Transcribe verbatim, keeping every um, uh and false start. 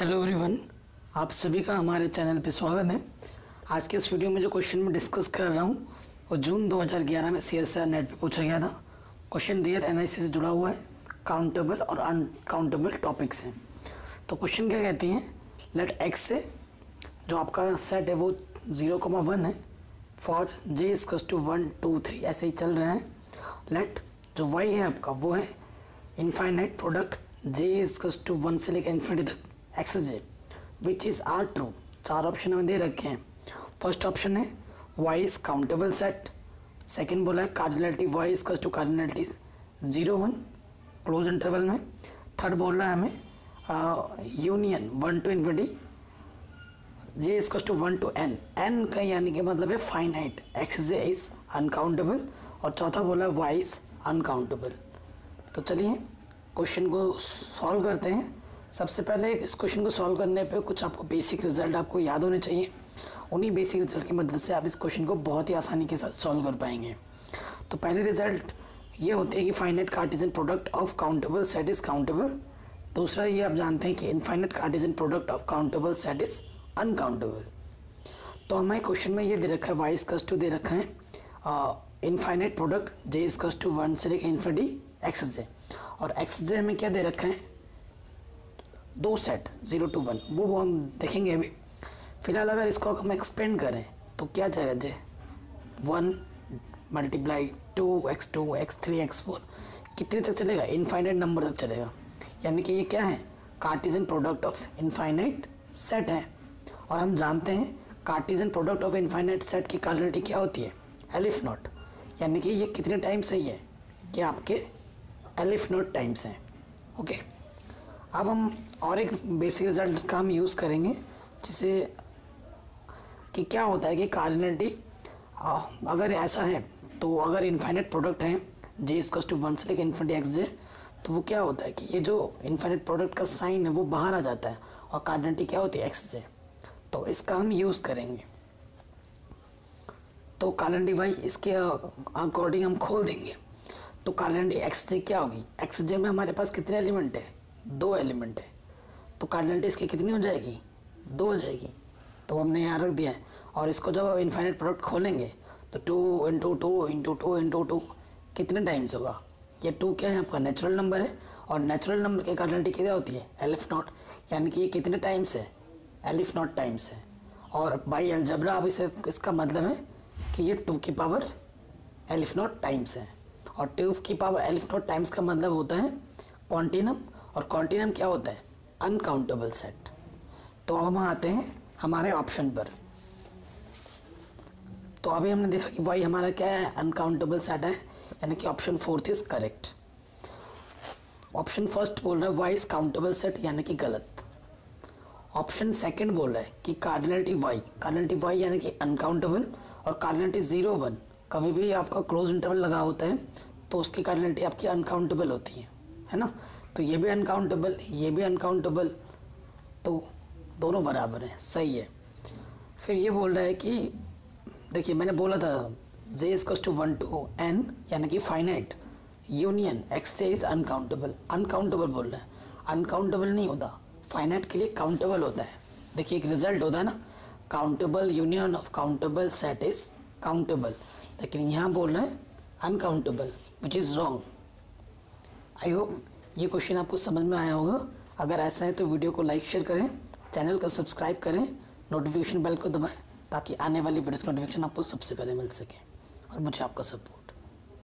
Hello everyone, आप सभी का हमारे चैनल पे स्वागत है। आज के इस वीडियो में जो क्वेश्चन मैं डिस्कस कर रहा हूँ वो जून दो हज़ार ग्यारह में सीएसआईआर नेट पे पूछा गया था। क्वेश्चन रियल एनालिसिस से जुड़ा हुआ है, काउंटेबल और अनकाउंटेबल टॉपिक्स हैं। तो क्वेश्चन क्या कहती हैं, लेट एक्स से जो आपका सेट है वो जीरो कॉमा वन है, फॉर जे इजक्स टू वन टू थ्री ऐसे ही चल रहे हैं। लेट जो वाई है आपका वो है इनफाइनाइट प्रोडक्ट जे इजक्स टू वन से लेकर इन्फिनिटी तक x J which is are true. चार ऑप्शन हमें दे रखे हैं। फर्स्ट ऑप्शन है Y is countable set, second बोला है cardinality Y is to cardinality zero one close interval में, थर्ड बोल रहा है हमें union one to infinity J is to one to N, N का यानी कि मतलब है finite, x J is uncountable, और चौथा बोला है वाई इज अनकाउंटेबल। तो चलिए क्वेश्चन को सॉल्व करते हैं। सबसे पहले इस क्वेश्चन को सॉल्व करने पे कुछ आपको बेसिक रिजल्ट आपको याद होने चाहिए। उन्हीं बेसिक रिजल्ट की मदद से आप इस क्वेश्चन को बहुत ही आसानी के साथ सॉल्व कर पाएंगे। तो पहले रिजल्ट ये होते हैं कि finite Cartesian product of countable set is countable. दूसरा ये आप जानते हैं कि infinite Cartesian product of countable set is uncountable. तो हमारे क्वेश्चन में ये दे रखा है वाई इजक्स टू दे रखा है इनफाइनाइट प्रोडक्ट जे इजक्स टू वन से लेकर इन्फिनिटी एक्स जे, और एक्स जे हमें क्या दे रखा है, दो सेट जीरो टू वन, वो वो हम देखेंगे अभी। फिलहाल अगर इसको हम एक्सपेंड करें तो क्या जाएगा J one multiply two X two X three X four कितने तक चलेगा, इनफाइनाइट नंबर तक चलेगा। यानी कि ये क्या है, Cartesian product of infinite set है। और हम जानते हैं Cartesian product of infinite set की कार्डिनलिटी क्या होती है, एलिफ नॉट। यानी कि ये कितने टाइम से ही है, ये आपके एलिफ नॉट टाइम्स हैं। ओके, अब हम और एक बेसिक रिजल्ट का हम यूज़ करेंगे, जिसे कि क्या होता है कि कार्डिनलिटी अगर ऐसा है तो अगर इनफाइनाइट प्रोडक्ट है जे इजक्स टू वन से लेकर इन्फिनिटी एक्स जे, तो वो क्या होता है कि ये जो इनफाइनाइट प्रोडक्ट का साइन है वो बाहर आ जाता है, और कार्डिनलिटी क्या होती है, एक्स जे। तो इसका हम यूज़ करेंगे। तो कार्डिनलिटी वाई इसके अकॉर्डिंग हम खोल देंगे। तो कार्डिनलिटी एक्स जे क्या होगी, एक्स जे में हमारे पास कितने एलिमेंट है, दो एलिमेंट है, तो कार्डिनलिटी इसकी कितनी हो जाएगी, दो हो जाएगी। तो हमने यहाँ रख दिया है, और इसको जब इनफाइनाइट प्रोडक्ट खोलेंगे तो two into two into two into two कितने टाइम्स होगा, ये टू क्या है आपका नेचुरल नंबर है, और नेचुरल नंबर की कार्डिनलिटी क्या होती है, एलिफ नॉट। यानी कि ये कितने टाइम्स है, एलिफ नॉट टाइम्स है। और बाई अलजबरा अब इसे इसका मतलब है कि ये टू की पावर एलिफ नॉट टाइम्स है, और टू की पावर एलिफ नॉट टाइम्स का मतलब होता है क्वांटिनम, और कॉन्टिनम क्या होता है, अनकाउंटेबल सेट। तो अब हम आते हैं हमारे ऑप्शन पर। तो अभी हमने देखा कि वाई हमारा क्या है, अनकाउंटेबल सेट है, यानी कि option fourth is correct. Option first बोल रहा है वाई इज काउंटेबल सेट, यानी कि गलत। ऑप्शन सेकंड बोल रहा है कि कार्डिनलिटी वाई, कार्डिनलिटी वाई यानी कि अनकाउंटेबल, और कार्डिनलिटी जीरो वन कभी भी आपका क्लोज इंटरवल लगा होता है तो उसकी कार्डिनलिटी आपकी अनकाउंटेबल होती है, है ना। तो ये भी अनकाउंटेबल, ये भी अनकाउंटेबल, तो दोनों बराबर हैं, सही है। फिर ये बोल रहा है कि देखिए मैंने बोला था जे इजक्स टू वन टू एन यानी कि finite, union x J is uncountable, uncountable बोल रहा है, अनकाउंटेबल नहीं होता, फाइनाइट के लिए काउंटेबल होता है। देखिए एक रिजल्ट होता है ना, countable union of countable set is countable, लेकिन यहाँ बोल रहा है uncountable which is wrong. I hope ये क्वेश्चन आपको समझ में आया होगा। अगर ऐसा है तो वीडियो को लाइक शेयर करें, चैनल को सब्सक्राइब करें, नोटिफिकेशन बेल को दबाएं ताकि आने वाली वीडियोस का नोटिफिकेशन आपको सबसे पहले मिल सके, और मुझे आपका सपोर्ट।